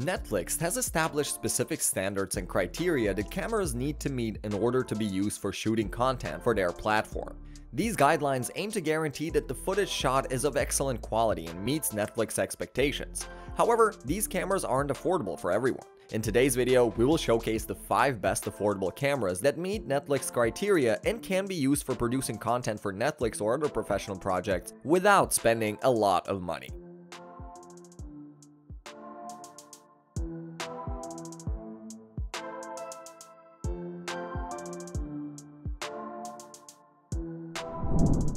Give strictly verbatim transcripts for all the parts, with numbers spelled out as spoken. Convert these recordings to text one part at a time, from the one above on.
Netflix has established specific standards and criteria that cameras need to meet in order to be used for shooting content for their platform. These guidelines aim to guarantee that the footage shot is of excellent quality and meets Netflix expectations. However, these cameras aren't affordable for everyone. In today's video, we will showcase the five best affordable cameras that meet Netflix criteria and can be used for producing content for Netflix or other professional projects without spending a lot of money.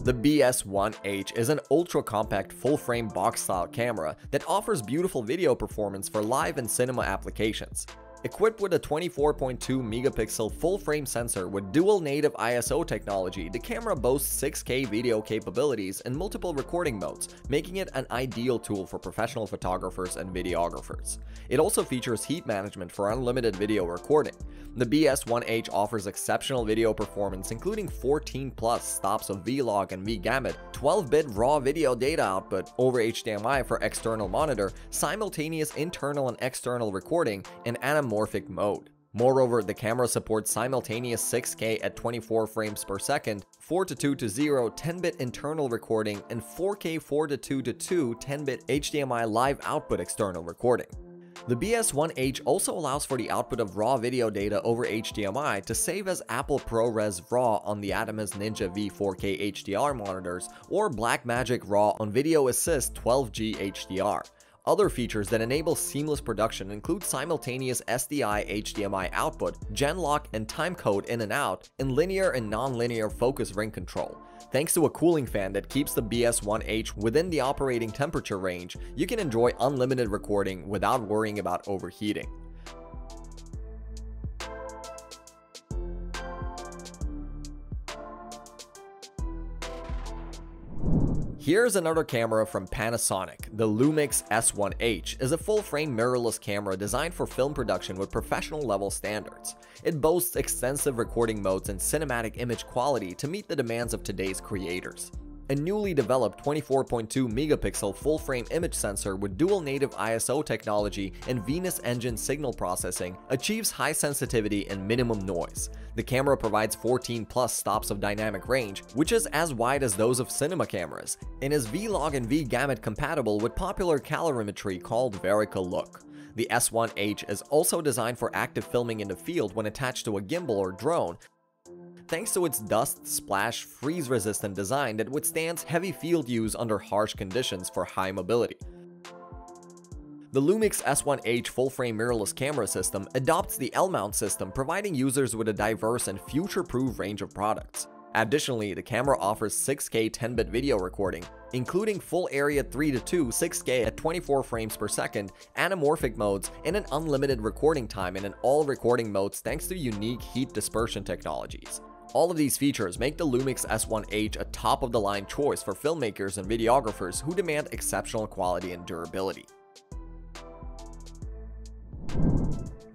The B S one H is an ultra-compact full-frame box-style camera that offers beautiful video performance for live and cinema applications. Equipped with a twenty-four point two megapixel full-frame sensor with dual native I S O technology, the camera boasts six K video capabilities and multiple recording modes, making it an ideal tool for professional photographers and videographers. It also features heat management for unlimited video recording. The B S one H offers exceptional video performance, including fourteen plus stops of vlog and vGamut, twelve bit raw video data output over H D M I for external monitor, simultaneous internal and external recording, and anamorphic mode. Moreover, the camera supports simultaneous six K at twenty-four frames per second, four to two to zero ten bit internal recording, and four K four to two to two ten bit H D M I live output external recording. The B S one H also allows for the output of raw video data over H D M I to save as Apple ProRes RAW on the Atomos Ninja V four K H D R monitors or Blackmagic RAW on Video Assist twelve G H D R. Other features that enable seamless production include simultaneous S D I H D M I output, genlock and timecode in and out, and linear and non-linear focus ring control. Thanks to a cooling fan that keeps the B S one H within the operating temperature range, you can enjoy unlimited recording without worrying about overheating. Here's another camera from Panasonic. The Lumix S one H is a full-frame mirrorless camera designed for film production with professional-level standards. It boasts extensive recording modes and cinematic image quality to meet the demands of today's creators. A newly developed twenty-four point two megapixel full-frame image sensor with dual native I S O technology and Venus engine signal processing achieves high sensitivity and minimum noise. The camera provides fourteen plus stops of dynamic range, which is as wide as those of cinema cameras, and is vlog and vGamut compatible with popular calorimetry called VariCam. The S one H is also designed for active filming in the field when attached to a gimbal or drone, thanks to its dust, splash, freeze-resistant design that withstands heavy field use under harsh conditions for high mobility. The Lumix S one H full-frame mirrorless camera system adopts the L-mount system, providing users with a diverse and future-proof range of products. Additionally, the camera offers six K ten bit video recording, including full area three to two six K at twenty-four frames per second, anamorphic modes, and an unlimited recording time and in all recording modes thanks to unique heat dispersion technologies. All of these features make the Lumix S one H a top-of-the-line choice for filmmakers and videographers who demand exceptional quality and durability.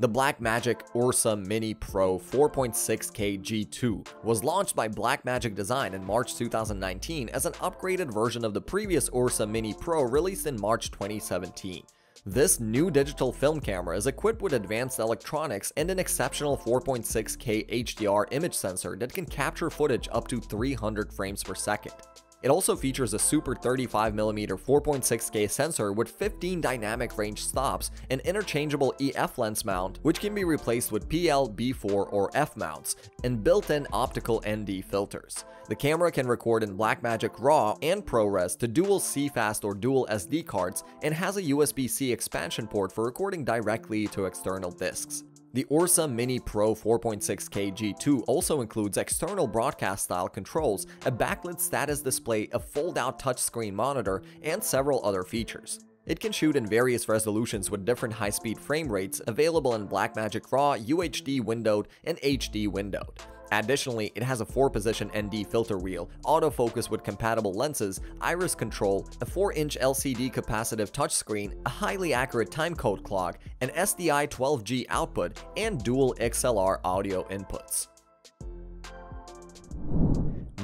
The Blackmagic Ursa Mini Pro four point six K G two was launched by Blackmagic Design in March two thousand nineteen as an upgraded version of the previous Ursa Mini Pro released in March twenty seventeen. This new digital film camera is equipped with advanced electronics and an exceptional four point six K H D R image sensor that can capture footage up to three hundred frames per second. It also features a super thirty-five millimeter four point six K sensor with fifteen dynamic range stops, an interchangeable E F lens mount, which can be replaced with P L, B four, or F mounts, and built-in optical N D filters. The camera can record in Blackmagic RAW and ProRes to dual C FAST or dual S D cards and has a U S B C expansion port for recording directly to external discs. The Ursa Mini Pro four point six K G two also includes external broadcast-style controls, a backlit status display, a fold-out touchscreen monitor, and several other features. It can shoot in various resolutions with different high-speed frame rates available in Blackmagic RAW, U H D windowed, and H D windowed. Additionally, it has a four position N D filter wheel, autofocus with compatible lenses, iris control, a four inch L C D capacitive touchscreen, a highly accurate timecode clock, an S D I twelve G output, and dual X L R audio inputs.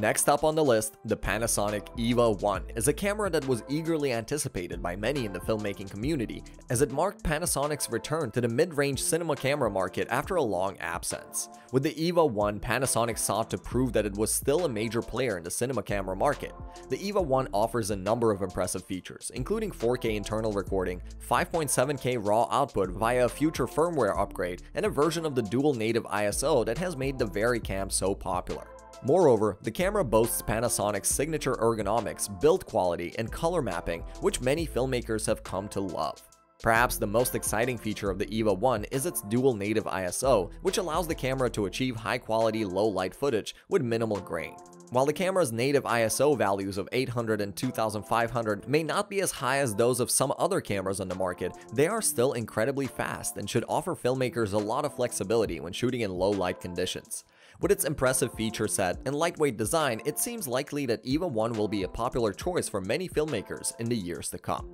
Next up on the list, the Panasonic E V A one is a camera that was eagerly anticipated by many in the filmmaking community, as it marked Panasonic's return to the mid-range cinema camera market after a long absence. With the E V A one, Panasonic sought to prove that it was still a major player in the cinema camera market. The E V A one offers a number of impressive features, including four K internal recording, five point seven K RAW output via a future firmware upgrade, and a version of the dual native I S O that has made the VariCam so popular. Moreover, the camera boasts Panasonic's signature ergonomics, build quality, and color mapping, which many filmmakers have come to love. Perhaps the most exciting feature of the E V A one is its dual native I S O, which allows the camera to achieve high-quality low-light footage with minimal grain. While the camera's native I S O values of eight hundred and two thousand five hundred may not be as high as those of some other cameras on the market, they are still incredibly fast and should offer filmmakers a lot of flexibility when shooting in low-light conditions. With its impressive feature set and lightweight design, it seems likely that E V A one will be a popular choice for many filmmakers in the years to come.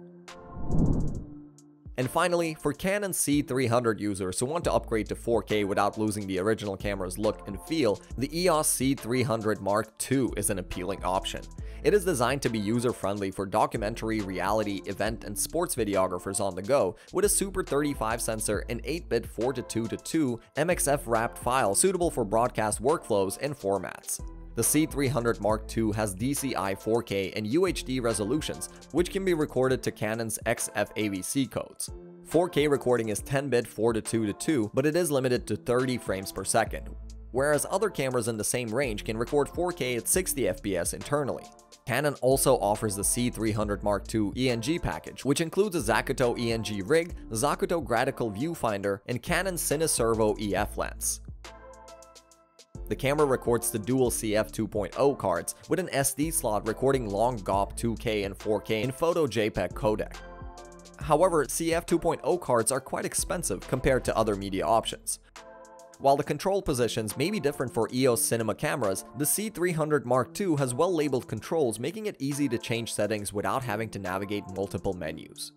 And finally, for Canon C three hundred users who want to upgrade to four K without losing the original camera's look and feel, the E O S C three hundred Mark two is an appealing option. It is designed to be user-friendly for documentary, reality, event, and sports videographers on the go, with a Super thirty-five sensor and eight bit four to two to two M X F-wrapped file suitable for broadcast workflows and formats. The C three hundred Mark two has D C I four K and U H D resolutions, which can be recorded to Canon's X F A V C codes. four K recording is ten bit four to two to two, but it is limited to thirty frames per second, whereas other cameras in the same range can record four K at sixty F P S internally. Canon also offers the C three hundred Mark two E N G package, which includes a Zacuto E N G rig, Zacuto Gradical viewfinder, and Canon's CineServo E F lens. The camera records to dual C F two point oh cards, with an S D slot recording long G O P two K and four K in Photo JPEG codec. However, C F two point oh cards are quite expensive compared to other media options. While the control positions may be different for E O S cinema cameras, the C three hundred Mark two has well-labeled controls, making it easy to change settings without having to navigate multiple menus.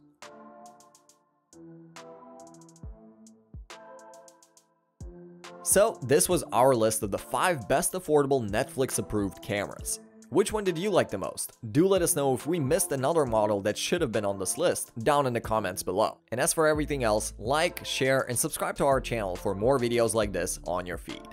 So this was our list of the five best affordable Netflix-approved cameras. Which one did you like the most? Do let us know if we missed another model that should have been on this list down in the comments below. And as for everything else, like, share, and subscribe to our channel for more videos like this on your feed.